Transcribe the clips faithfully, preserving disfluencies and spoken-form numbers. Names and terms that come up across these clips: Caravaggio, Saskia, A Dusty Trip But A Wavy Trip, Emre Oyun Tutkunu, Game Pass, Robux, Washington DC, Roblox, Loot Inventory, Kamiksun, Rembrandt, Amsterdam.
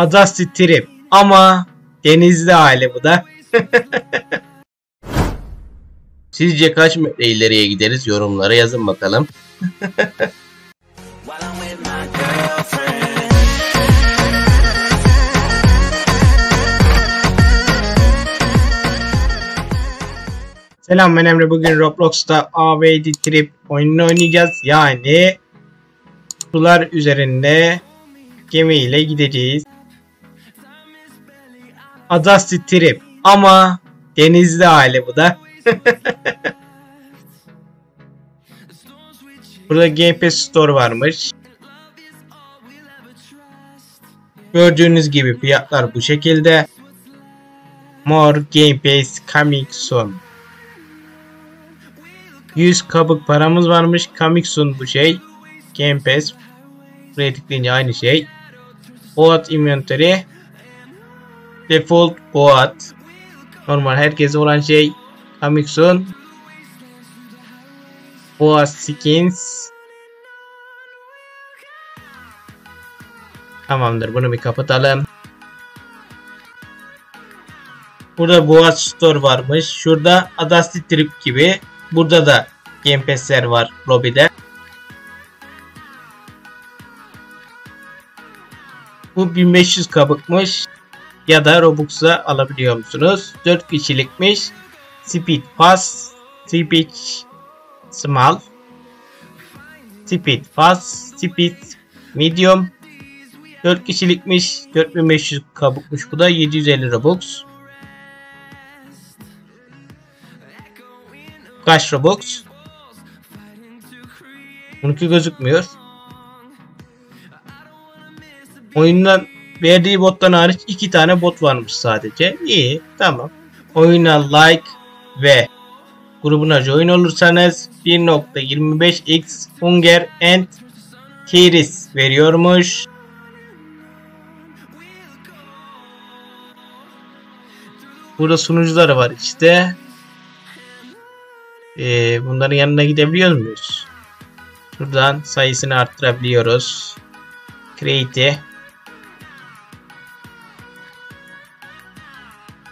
A Dusty Trip ama denizli hali bu da. Sizce kaç metre ileriye gideriz? Yorumlara yazın bakalım. Selam, ben Emre. Bugün Roblox'ta A Wavy Trip oyununu oynayacağız. Yani sular üzerinde gemiyle gideceğiz. A Dusty Trip ama denizli hali bu da. Burada Game Pass Store varmış. Gördüğünüz gibi fiyatlar bu şekilde. More Game Pass Kamiksun. yüz kabuk paramız varmış. Kamiksun bu şey. Game Pass. Buraya tıklayınca aynı şey. Loot Inventory. Default Loot. Normal herkese olan şey. Kamiksun. Loot Skins. Tamamdır. Bunu bir kapatalım. Burada Loot Store varmış. Şurada A Dusty Trip gibi. Burada da Game Pass'ler var lobide. Bu bin beş yüz kabukmuş. Ya da Robux'a alabiliyor musunuz? dört kişilikmiş. Speed Pass, Speed Small, Speed Pass, Speed Medium. dört kişilikmiş. dört bin beş yüz kabukmuş. Bu da yedi yüz elli Robux. Kaç Robux? on iki gözükmüyor. Oyundan verdiği bottan hariç iki tane bot varmış sadece. İyi, tamam. Oyuna like ve grubuna join olursanız bir nokta yirmi beş x Hunger and Tears veriyormuş. Burada sunucuları var işte. Ee, bunların yanına gidebiliyor muyuz? Şuradan sayısını arttırabiliyoruz. Create'i.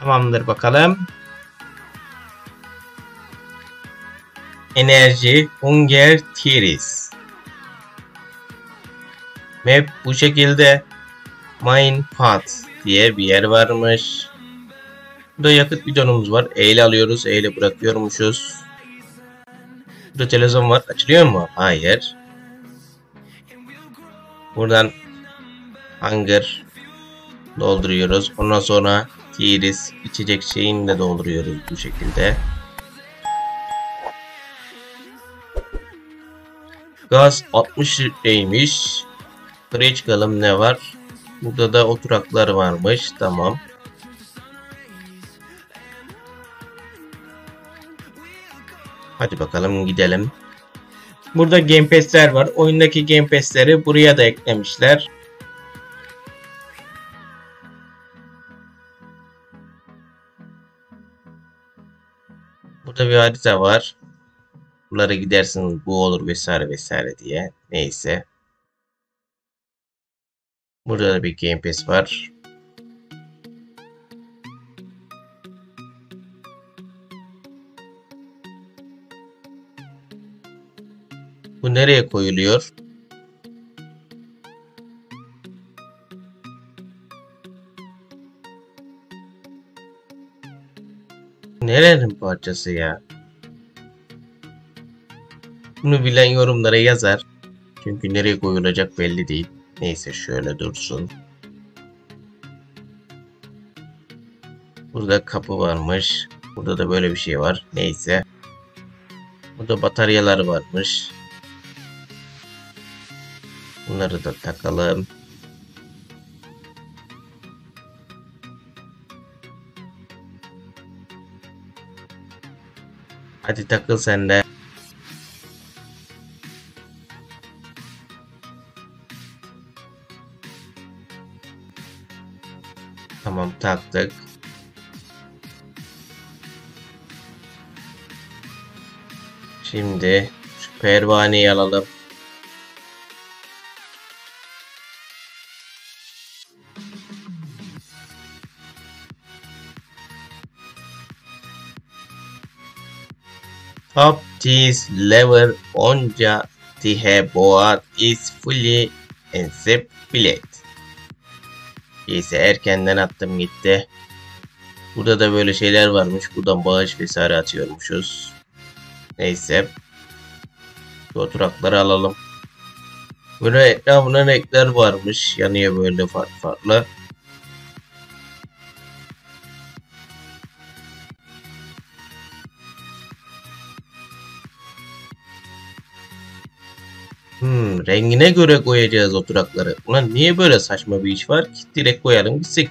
Tamamdır bakalım. Enerji, Hunger, Tears. Map bu şekilde. Mine Path diye bir yer varmış. Burada yakıt bidonumuz var. Eyle alıyoruz, eyle bırakıyormuşuz. Burada televizyon var. Açılıyor mu? Hayır. Buradan Hunger dolduruyoruz. Ondan sonra Tears içecek şeyini de dolduruyoruz bu şekilde. Gaz altmış litreymiş. Buraya çıkalım, ne var? Burada da oturaklar varmış. Tamam. Hadi bakalım gidelim. Burada Game Pass'ler var. Oyundaki Game Pass'leri buraya da eklemişler. Burada bir harita var. Buralara gidersiniz bu olur vesaire vesaire diye. Neyse. Burada da bir Game Pass var. Bu nereye koyuluyor? Nerenin parçası ya? Bunu bilen yorumlara yazar. Çünkü nereye koyulacak belli değil. Neyse şöyle dursun. Burada kapı varmış. Burada da böyle bir şey var. Neyse. Burada bataryalar varmış. Bunları da takalım. Hadi takıl sen de. Tamam, taktık. Şimdi şu pervaneyi alalım. Top cheese lever onca the board is fully insipid. Neyse erkenden attım gitti. Burada da böyle şeyler varmış. Buradan bağış vesaire atıyormuşuz. Neyse. Şu oturakları alalım. Böyle etrafına renkler varmış. Yanıyor böyle farklı farklı. Hmm, rengine göre koyacağız oturakları. Ulan niye böyle saçma bir iş var ki? Direkt koyalım gitsek.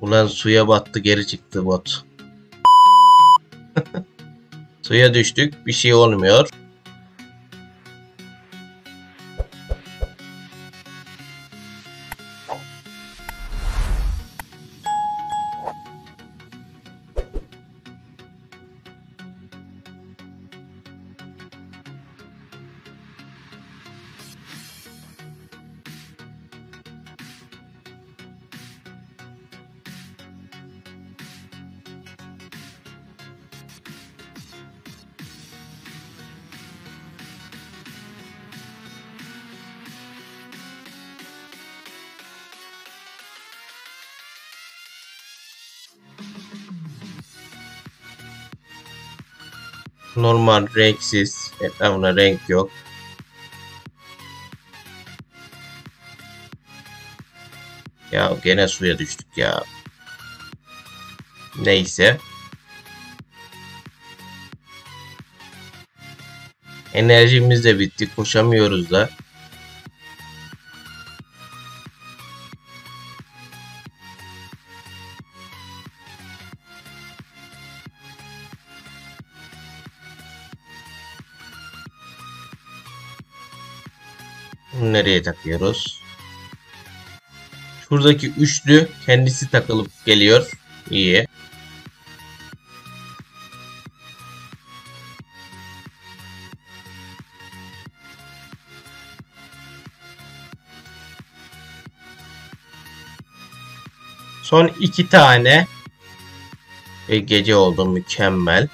Ulan suya battı, geri çıktı bot. Suya düştük, bir şey olmuyor. Normal renksiz, etrafına renk yok. Ya gene suya düştük ya. Neyse. Enerjimiz de bitti, koşamıyoruz da. Nereye takıyoruz? Şuradaki üçlü kendisi takılıp geliyor. İyi. Son iki tane. Ve gece oldu, mükemmel.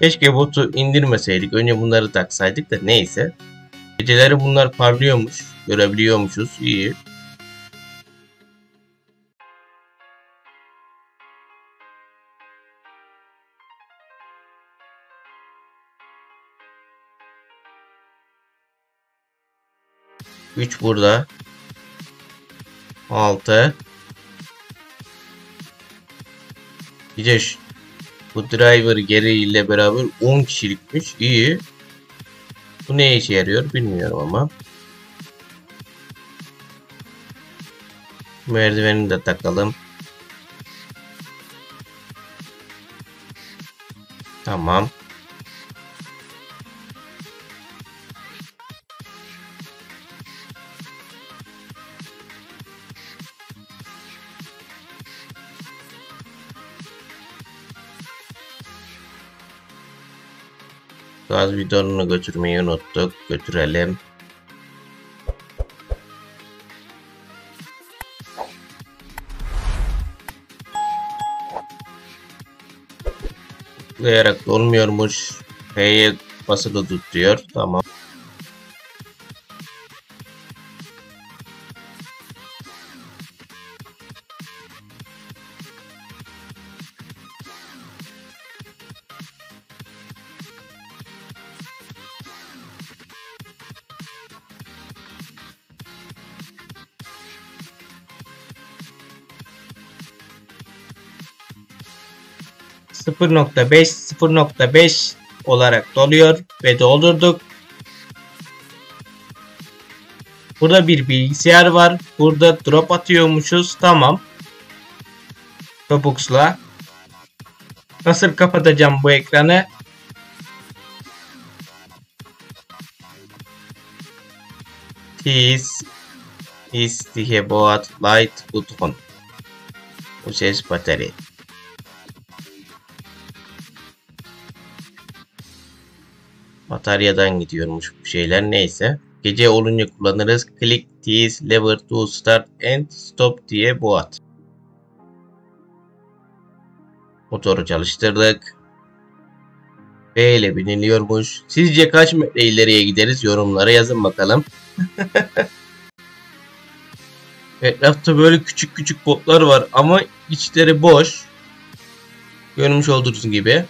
Keşke botu indirmeseydik. Önce bunları taksaydık da neyse. Geceleri bunlar parlıyormuş. Görebiliyormuşuz. İyi. üç burada. altı. Gece şu. Bu driver gereğiyle beraber on kişilikmiş. İyi. Bu neye işe yarıyor bilmiyorum ama. Merdiveni de takalım. Tamam. Gaz bidonunu götürmeyi unuttuk. Götürelim. Tıklayarak dolmuyormuş. P'ye basılı tut diyor. Tamam. sıfır nokta beş sıfır nokta beş olarak doluyor ve doldurduk. Burada bir bilgisayar var. Burada drop atıyormuşuz. Tamam. Robux'la. Nasıl kapatacağım bu ekranı? This is the board light button. Bu ses batarya. bataryadan gidiyormuş bu şeyler, neyse. Gece olunca kullanırız. Click this lever to start and stop diye boğat. Motoru çalıştırdık. B ile biniliyormuş. Sizce kaç metre ileriye gideriz? Yorumlara yazın bakalım. Etrafta böyle küçük küçük botlar var ama içleri boş. Görmüş olduğunuz gibi.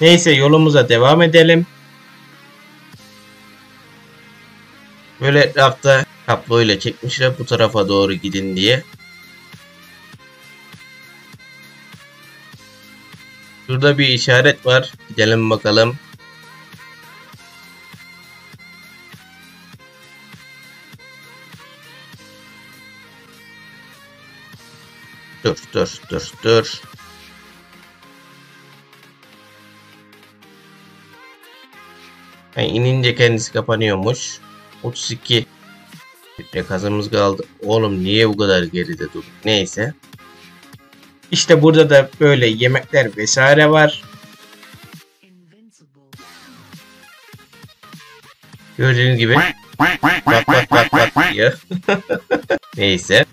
Neyse, yolumuza devam edelim. Böyle etrafta kabloyla çekmişler bu tarafa doğru gidin diye. Şurada bir işaret var. Gidelim bakalım. Dur dur dur dur. Yani inince kendisi kapanıyormuş. otuz iki. Bir kazımız kaldı. Oğlum niye bu kadar geride dur? Neyse. İşte burada da böyle yemekler vesaire var. Gördüğünüz gibi. Bak bak bak bak diyor. Neyse.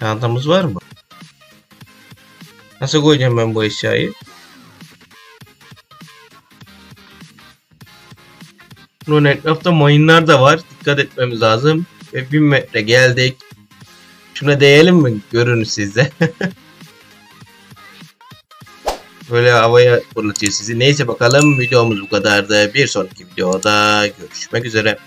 Çantamız var mı? Nasıl koyacağım ben bu eşyayı? Bunun etrafta mayınlar da var. Dikkat etmemiz lazım. Ve bin metre geldik. Şuna değelim mi? Görünür sizde. Böyle havaya fırlatıyor sizi. Neyse bakalım, videomuz bu kadardı. Bir sonraki videoda görüşmek üzere.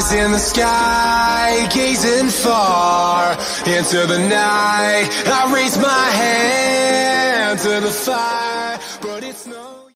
In the sky, gazing far into the night, I raise my hand to the fire.